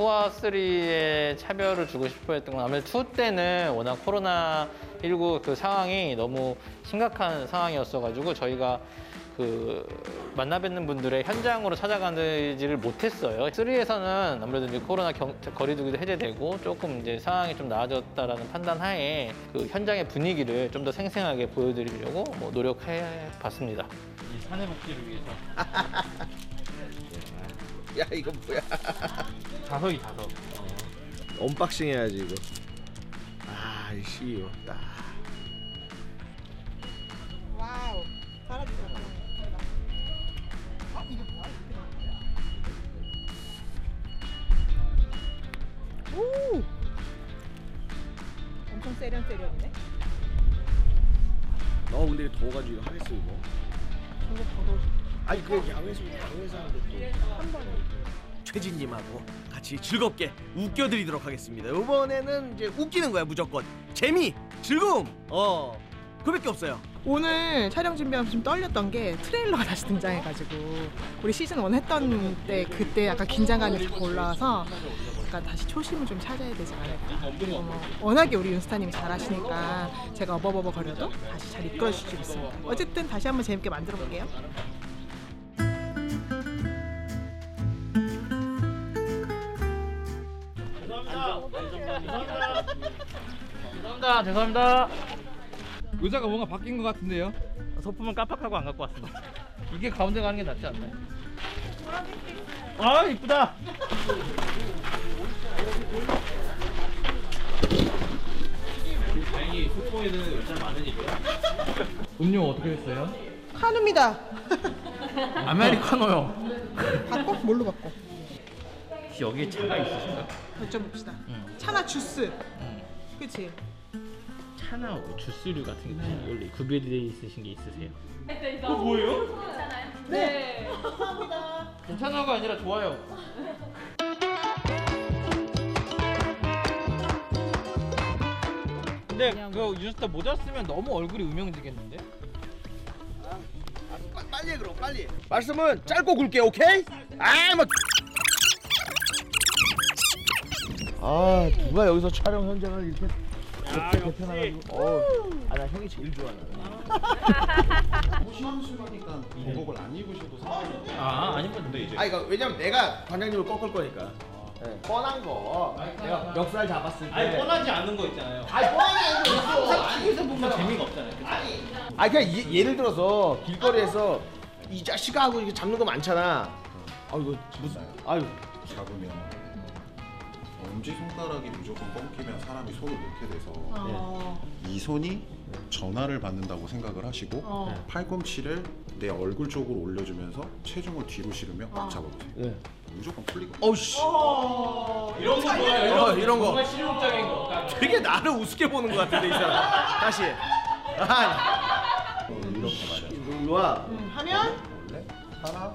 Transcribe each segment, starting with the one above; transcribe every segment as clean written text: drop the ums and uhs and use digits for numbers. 2와 3에 차별을 주고 싶어 했던 건 아무래도 2 때는 워낙 코로나19 그 상황이 너무 심각한 상황이었어가지고 저희가 그 만나뵙는 분들의 현장으로 찾아가지를 못했어요. 3에서는 아무래도 이제 코로나 거리두기도 해제되고 조금 이제 상황이 좀 나아졌다라는 판단하에 그 현장의 분위기를 좀 더 생생하게 보여드리려고 뭐 노력해봤습니다. 이 산의 복지를 위해서. 야 이거 뭐야? 자석이 자석. 언박싱 해야지 이거. 아 이씨 왔다. 와우. 오! 엄청 세련세련이네. 근데 더워가지고 하겠어 이거. 이거 더워. 아니 그 야외에서 하는 것도 한 번에. 최진님하고 같이 즐겁게 웃겨드리도록 하겠습니다. 이번에는 이제 웃기는 거야 무조건. 재미, 즐거움, 그밖에 없어요. 오늘 촬영 준비하면서 좀 떨렸던 게 트레일러가 다시 등장해가지고 우리 시즌 1 했던 때 그때 약간 긴장감이 자꾸 올라와서 약간 다시 초심을 좀 찾아야 되지 않을까. 그리고 뭐 워낙에 우리 윤스타님이 잘하시니까 제가 어버버버 거려도 다시 잘 이끌어주실 수 있습니다. 어쨌든 다시 한번 재밌게 만들어 볼게요. 죄송합니다. 의자가 뭔가 바뀐 것 같은데요? 소품은 깜빡하고 안 갖고 왔습니다. 이게 가운데 가는 게 낫지 않나요? 아 이쁘다! 다행히 소품에는 의자 많으니까. 음료 어떻게 했어요? 카누입니다. 아메리카노요. 바꿔? 뭘로 바꿔? 혹시 여기에 차가 있으신가? 여쭤봅시다. 차나 주스. 그치? 차나 주스류 같은 게 원래 구비되어 있으신 게 있으세요? 그거 뭐예요? 네. 감사합니다. 괜찮아가 아니라 좋아요. 근데 그거 유스타 모자 쓰면 너무 얼굴이 음영지겠는데? 빨리 해 그럼 빨리. 말씀은 짧고 굵게 오케이? 누가 여기서 촬영 현장을 이렇게. 나 형이 제일 좋아. 시험수라니까 공복을 안 입으셔도 상관없는데. 안 입었는데 이제. 이거 왜냐면 내가 관장님을 꺾을 거니까. 뻔한 거. 내가 멱살 잡았을 때. 뻔하지 않은 거 있잖아요. 뻔하지 않은 거 있어. 안에서 보면 재미가 없잖아요. 그냥 예를 들어서 길거리에서 이 자식아 하고 이렇게 잡는 거 많잖아. 이거 무슨? 잡으면. 엄지손가락이 무조건 꺾이면 사람이 손을 놓게 돼서 이 손이 전하를 받는다고 생각을 하시고 팔꿈치를 내 얼굴 쪽으로 올려주면서 체중을 뒤로 실으며 꽉 잡아보세요. 무조건 풀리고. 이런 거 뭐야? 이런 거 정말 실용적인 거. 되게 나를 우습게 보는 거 같은데 이 사람. 다시. 이렇게 말이야. 이거와 하면 원래 하나.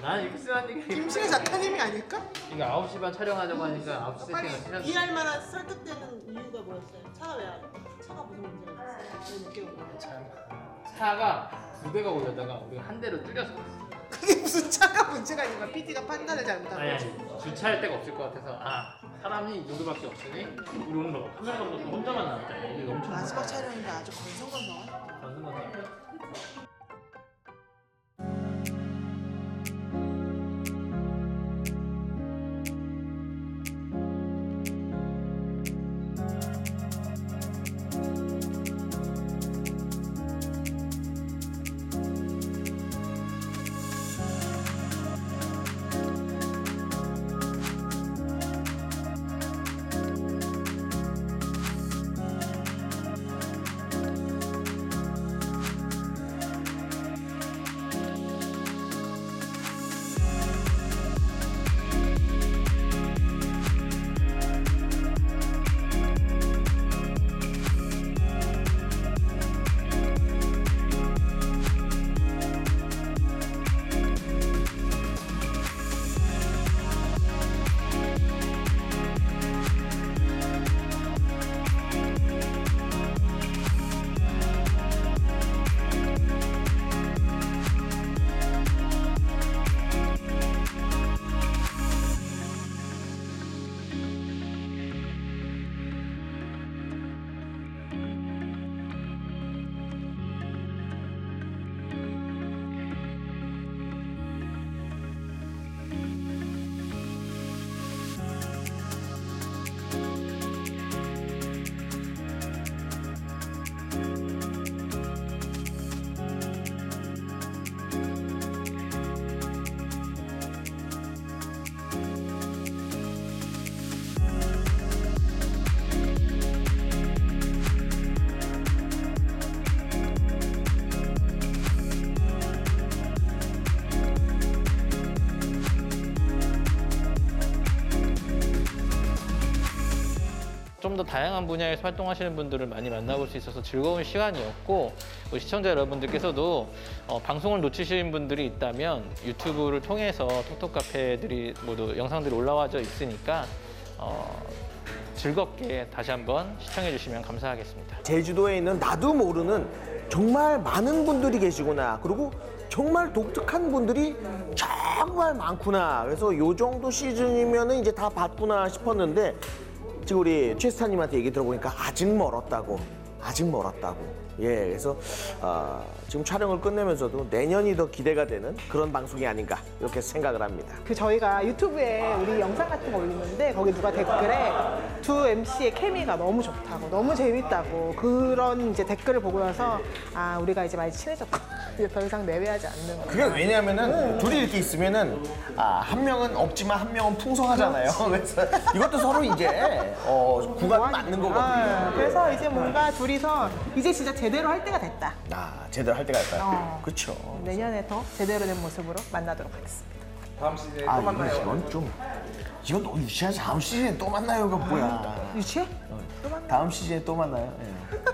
난 이렇게 쓰라는 얘기 김신혜 작가님이 아닐까? 이거 9시 반 촬영하자고 하니까 9시 세팅을 이해할 만한 설득되는 이유가 뭐였어요? 차가 왜 안 돼? 차가 무슨 문제가 있었어요? 왜 늦게 오고 차가 2대가 오려다가 우리가 1대로 줄여서 갔어. 그게 무슨 차가 문제가 있는 거야? PD가 판단을 잘못한 거지. 주차할 데가 없을 것 같아서 사람이 이 정도밖에 없으니 우리 오늘 봐봐 카메라 감독 혼자만 남았잖아. 마지막 촬영인데 아주 건성건성한? 건성건성. 더 다양한 분야에서 활동하시는 분들을 많이 만나볼 수 있어서 즐거운 시간이었고, 우리 시청자 여러분들께서도 방송을 놓치신 분들이 있다면 유튜브를 통해서 톡톡 카페들이 모두 영상들이 올라와져 있으니까 즐겁게 다시 한번 시청해 주시면 감사하겠습니다. 제주도에 있는 나도 모르는 정말 많은 분들이 계시구나. 그리고 정말 독특한 분들이 정말 많구나. 그래서 요 정도 시즌이면 이제 다 봤구나 싶었는데 지금 우리 최스타님한테 얘기 들어보니까 아직 멀었다고. 아직 멀었다고. 예, 그래서 지금 촬영을 끝내면서도 내년이 더 기대가 되는 그런 방송이 아닌가 이렇게 생각을 합니다. 저희가 유튜브에 우리 영상 같은 거 올리는데 거기 누가 댓글에 두 MC의 케미가 너무 좋다고, 너무 재밌다고 그런 이제 댓글을 보고 나서 아, 우리가 이제 많이 친해졌고 이제 더 이상 내외하지 않는 거예요. 그게 왜냐면은 둘이 이렇게 있으면은 한 명은 없지만 한 명은 풍성하잖아요. 그래서 이것도 서로 이제 구간이 맞는 거거든요. 그래서 이제 뭔가 둘이서 이제 진짜 제대로 할 때가 됐다. 제대로 할 때가 됐다. 그렇죠. 내년에 더 제대로 된 모습으로 만나도록 하겠습니다. 다음 시즌에 또 만나요. 이건 좀 이건 너무 유치하지. 다음 시즌에 또 만나요가 뭐야? 유치해? 또 만나요. 다음 시즌에 또 만나요. 네.